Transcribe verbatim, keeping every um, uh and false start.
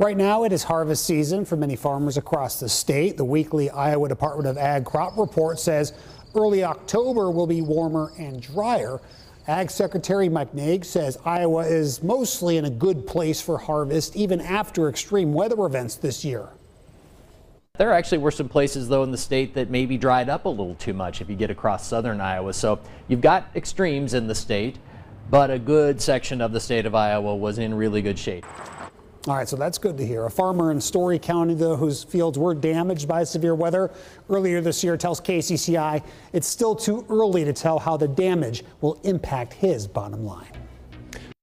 Right now it is harvest season for many farmers across the state. The weekly Iowa Department of Ag crop report says early October will be warmer and drier. Ag Secretary Mike Naig says Iowa is mostly in a good place for harvest, even after extreme weather events this year. There actually were some places, though, in the state that maybe dried up a little too much if you get across southern Iowa. So you've got extremes in the state, but a good section of the state of Iowa was in really good shape. All right, so that's good to hear. A farmer in Story County, though, whose fields were damaged by severe weather earlier this year, tells K C C I it's still too early to tell how the damage will impact his bottom line.